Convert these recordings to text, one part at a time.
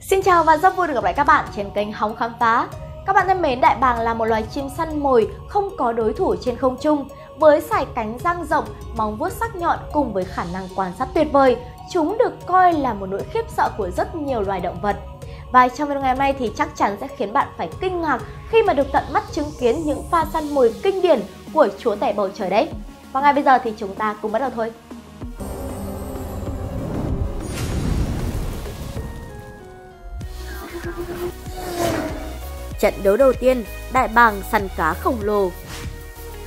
Xin chào và rất vui được gặp lại các bạn trên kênh Hóng Khám Phá. Các bạn thân mến, đại bàng là một loài chim săn mồi không có đối thủ trên không trung. Với sải cánh dang rộng, móng vuốt sắc nhọn cùng với khả năng quan sát tuyệt vời, chúng được coi là một nỗi khiếp sợ của rất nhiều loài động vật. Và trong video ngày hôm nay thì chắc chắn sẽ khiến bạn phải kinh ngạc khi mà được tận mắt chứng kiến những pha săn mồi kinh điển của chúa tể bầu trời đấy. Và ngay bây giờ thì chúng ta cùng bắt đầu thôi. Trận đấu đầu tiên, đại bàng săn cá khổng lồ.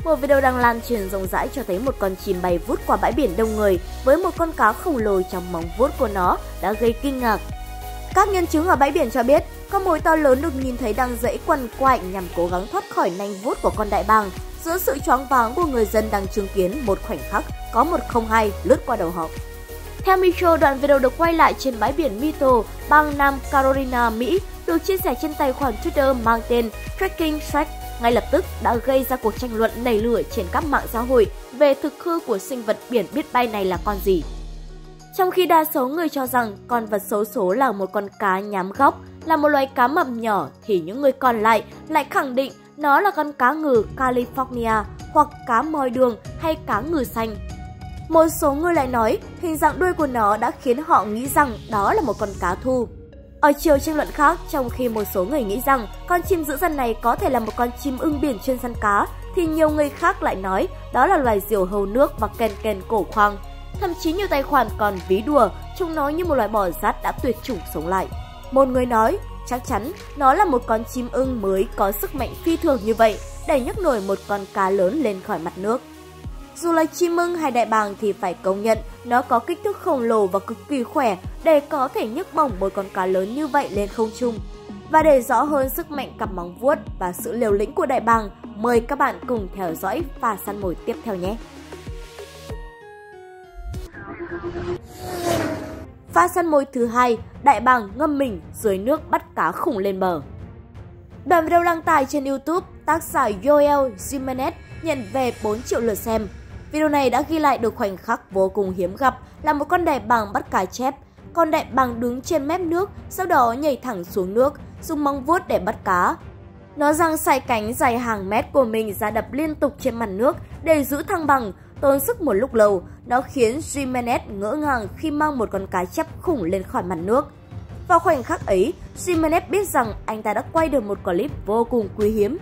Một video đang lan truyền rộng rãi cho thấy một con chim bay vút qua bãi biển đông người với một con cá khổng lồ trong móng vuốt của nó đã gây kinh ngạc. Các nhân chứng ở bãi biển cho biết, con mồi to lớn được nhìn thấy đang giãy quằn quại nhằm cố gắng thoát khỏi nanh vuốt của con đại bàng, giữa sự choáng váng của người dân đang chứng kiến một khoảnh khắc có một không hai lướt qua đầu họ. Theo Metro, đoạn video được quay lại trên bãi biển Metro, bang Nam Carolina, Mỹ, được chia sẻ trên tài khoản Twitter mang tên Tracking Shack, ngay lập tức đã gây ra cuộc tranh luận nảy lửa trên các mạng xã hội về thực hư của sinh vật biển biết bay này là con gì. Trong khi đa số người cho rằng con vật xấu số là một con cá nhám góc, là một loài cá mập nhỏ, thì những người còn lại khẳng định nó là con cá ngừ California hoặc cá mòi đường hay cá ngừ xanh. Một số người lại nói hình dạng đuôi của nó đã khiến họ nghĩ rằng đó là một con cá thu. Ở chiều tranh luận khác, trong khi một số người nghĩ rằng con chim dữ dằn này có thể là một con chim ưng biển chuyên săn cá, thì nhiều người khác lại nói đó là loài diều hâu nước và kèn kèn cổ khoang. Thậm chí nhiều tài khoản còn ví đùa chúng nó như một loài bò sát đã tuyệt chủng sống lại. Một người nói, chắc chắn nó là một con chim ưng mới có sức mạnh phi thường như vậy để nhấc nổi một con cá lớn lên khỏi mặt nước. Dù là chim ưng hay đại bàng thì phải công nhận nó có kích thước khổng lồ và cực kỳ khỏe để có thể nhấc bổng một con cá lớn như vậy lên không trung. Và để rõ hơn sức mạnh cặp móng vuốt và sự liều lĩnh của đại bàng, mời các bạn cùng theo dõi pha săn mồi tiếp theo nhé! Pha săn mồi thứ hai, đại bàng ngâm mình dưới nước bắt cá khủng lên bờ. Đoạn video đăng tải trên YouTube, tác giả Yoel Jimenez nhận về 4 triệu lượt xem. Video này đã ghi lại được khoảnh khắc vô cùng hiếm gặp là một con đại bàng bắt cá chép. Con đại bàng đứng trên mép nước, sau đó nhảy thẳng xuống nước, dùng móng vuốt để bắt cá. Nó giang sải cánh dài hàng mét của mình ra đập liên tục trên mặt nước để giữ thăng bằng. Tốn sức một lúc lâu, nó khiến Jimenez ngỡ ngàng khi mang một con cá chép khủng lên khỏi mặt nước. Vào khoảnh khắc ấy, Jimenez biết rằng anh ta đã quay được một clip vô cùng quý hiếm.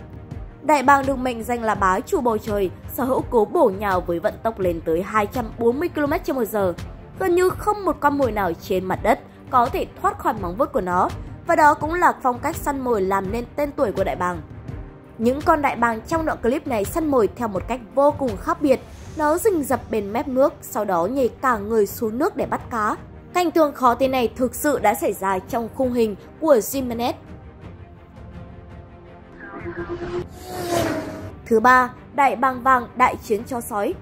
Đại bàng được mệnh danh là bá chủ bầu trời, sở hữu cú bổ nhào với vận tốc lên tới 240 km/h. Gần như không một con mồi nào trên mặt đất có thể thoát khỏi móng vuốt của nó, và đó cũng là phong cách săn mồi làm nên tên tuổi của đại bàng. Những con đại bàng trong đoạn clip này săn mồi theo một cách vô cùng khác biệt. Nó rình rập bên mép nước, sau đó nhảy cả người xuống nước để bắt cá. Cảnh tượng khó tin này thực sự đã xảy ra trong khung hình của Jimenez. Thứ ba, đại bàng vàng đại chiến chó sói.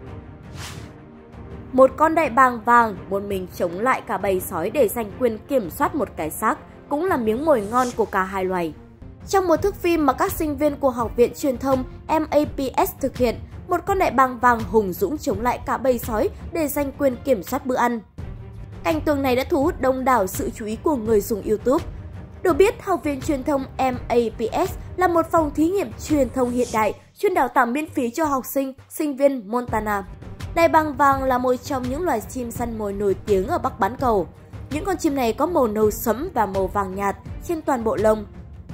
Một con đại bàng vàng một mình chống lại cả bầy sói để giành quyền kiểm soát một cái xác, cũng là miếng mồi ngon của cả hai loài. Trong một thước phim mà các sinh viên của Học viện Truyền thông MAPS thực hiện, một con đại bàng vàng hùng dũng chống lại cả bầy sói để giành quyền kiểm soát bữa ăn. Cảnh tượng này đã thu hút đông đảo sự chú ý của người dùng YouTube. Được biết, Học viện Truyền thông MAPS là một phòng thí nghiệm truyền thông hiện đại chuyên đào tạo miễn phí cho học sinh, sinh viên Montana. Đại bàng vàng là một trong những loài chim săn mồi nổi tiếng ở Bắc Bán Cầu. Những con chim này có màu nâu sẫm và màu vàng nhạt trên toàn bộ lông.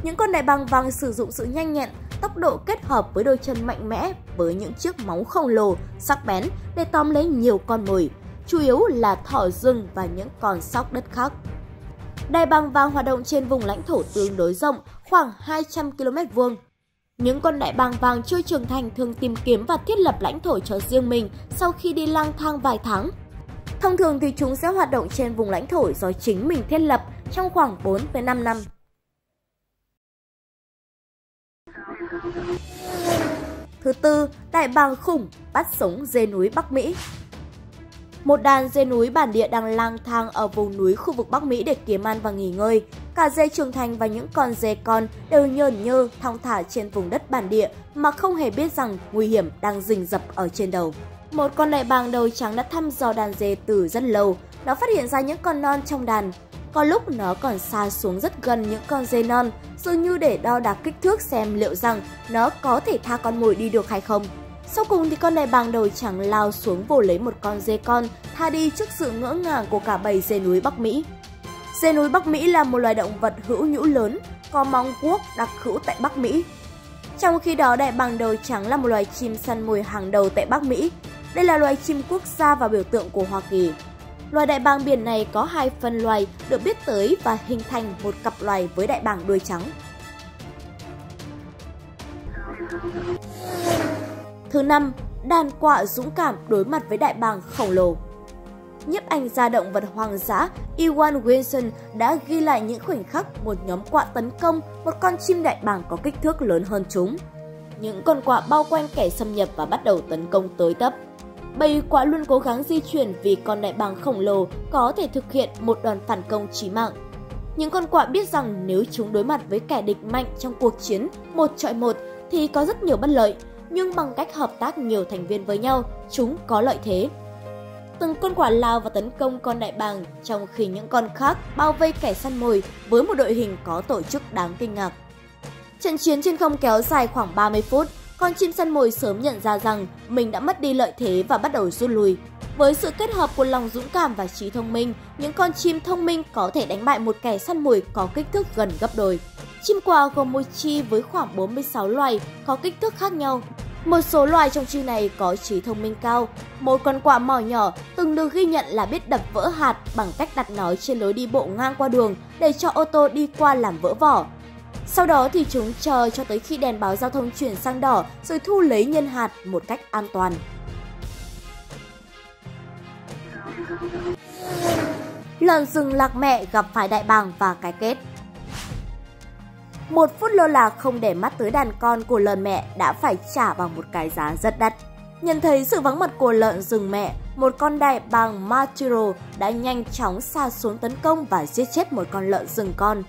Những con đại bàng vàng sử dụng sự nhanh nhẹn, tốc độ kết hợp với đôi chân mạnh mẽ với những chiếc móng khổng lồ, sắc bén để tóm lấy nhiều con mồi, chủ yếu là thỏ rừng và những con sóc đất khác. Đại bàng vàng hoạt động trên vùng lãnh thổ tương đối rộng, khoảng 200 km². Những con đại bàng vàng chưa trưởng thành thường tìm kiếm và thiết lập lãnh thổ cho riêng mình sau khi đi lang thang vài tháng. Thông thường thì chúng sẽ hoạt động trên vùng lãnh thổ do chính mình thiết lập trong khoảng 4-5 năm. Thứ tư, đại bàng khủng bắt sống dê núi Bắc Mỹ. Một đàn dê núi bản địa đang lang thang ở vùng núi khu vực Bắc Mỹ để kiếm ăn và nghỉ ngơi. Cả dê trưởng thành và những con dê con đều nhờn nhơ thong thả trên vùng đất bản địa mà không hề biết rằng nguy hiểm đang rình rập ở trên đầu. Một con đại bàng đầu trắng đã thăm dò đàn dê từ rất lâu, nó phát hiện ra những con non trong đàn. Có lúc nó còn sa xuống rất gần những con dê non, dường như để đo đạc kích thước xem liệu rằng nó có thể tha con mồi đi được hay không. Sau cùng thì con này bàng đầu trắng lao xuống vồ lấy một con dê con, tha đi trước sự ngỡ ngàng của cả bầy dê núi Bắc Mỹ. Dê núi Bắc Mỹ là một loài động vật hữu nhũ lớn, có móng guốc đặc hữu tại Bắc Mỹ. Trong khi đó, đại bàng đầu trắng là một loài chim săn mồi hàng đầu tại Bắc Mỹ. Đây là loài chim quốc gia và biểu tượng của Hoa Kỳ. Loài đại bàng biển này có hai phân loài được biết tới và hình thành một cặp loài với đại bàng đuôi trắng. Thứ 5. Đàn quạ dũng cảm đối mặt với đại bàng khổng lồ. Nhiếp ảnh gia động vật hoang dã Iwan Wilson đã ghi lại những khoảnh khắc một nhóm quạ tấn công một con chim đại bàng có kích thước lớn hơn chúng. Những con quạ bao quanh kẻ xâm nhập và bắt đầu tấn công tới tấp. Bầy quạ luôn cố gắng di chuyển vì con đại bàng khổng lồ có thể thực hiện một đòn phản công chí mạng. Những con quạ biết rằng nếu chúng đối mặt với kẻ địch mạnh trong cuộc chiến 1 chọi 1 thì có rất nhiều bất lợi, nhưng bằng cách hợp tác nhiều thành viên với nhau, chúng có lợi thế. Từng con quạ lao và tấn công con đại bàng, trong khi những con khác bao vây kẻ săn mồi với một đội hình có tổ chức đáng kinh ngạc. Trận chiến trên không kéo dài khoảng 30 phút. Con chim săn mồi sớm nhận ra rằng mình đã mất đi lợi thế và bắt đầu rút lui. Với sự kết hợp của lòng dũng cảm và trí thông minh, những con chim thông minh có thể đánh bại một kẻ săn mồi có kích thước gần gấp đôi. Chim quạ gồm một chi với khoảng 46 loài có kích thước khác nhau. Một số loài trong chi này có trí thông minh cao. Một con quạ mỏ nhỏ từng được ghi nhận là biết đập vỡ hạt bằng cách đặt nó trên lối đi bộ ngang qua đường để cho ô tô đi qua làm vỡ vỏ. Sau đó thì chúng chờ cho tới khi đèn báo giao thông chuyển sang đỏ rồi thu lấy nhân hạt một cách an toàn. Lợn rừng lạc mẹ gặp phải đại bàng và cái kết. Một phút lơ là không để mắt tới đàn con của lợn mẹ đã phải trả bằng một cái giá rất đắt. Nhận thấy sự vắng mặt của lợn rừng mẹ, một con đại bàng Metro đã nhanh chóng sa xuống tấn công và giết chết một con lợn rừng con.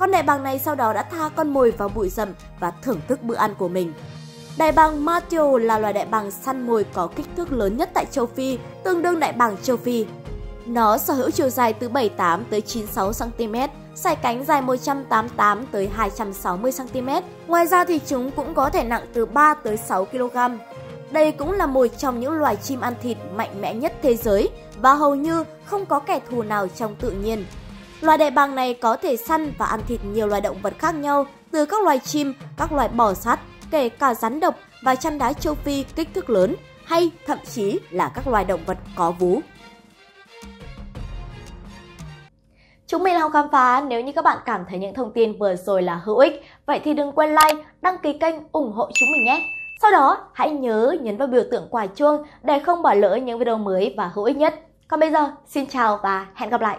Con đại bàng này sau đó đã tha con mồi vào bụi rậm và thưởng thức bữa ăn của mình. Đại bàng Metro là loài đại bàng săn mồi có kích thước lớn nhất tại châu Phi, tương đương đại bàng châu Phi. Nó sở hữu chiều dài từ 78 tới 96 cm, sải cánh dài 188 tới 260 cm. Ngoài ra thì chúng cũng có thể nặng từ 3 tới 6 kg. Đây cũng là một trong những loài chim ăn thịt mạnh mẽ nhất thế giới và hầu như không có kẻ thù nào trong tự nhiên. Loài đại bàng này có thể săn và ăn thịt nhiều loài động vật khác nhau, từ các loài chim, các loài bò sát, kể cả rắn độc và chăn đá châu Phi kích thước lớn, hay thậm chí là các loài động vật có vú. Chúng mình là Hóng Khám Phá, nếu như các bạn cảm thấy những thông tin vừa rồi là hữu ích, vậy thì đừng quên like, đăng ký kênh, ủng hộ chúng mình nhé! Sau đó, hãy nhớ nhấn vào biểu tượng quả chuông để không bỏ lỡ những video mới và hữu ích nhất. Còn bây giờ, xin chào và hẹn gặp lại!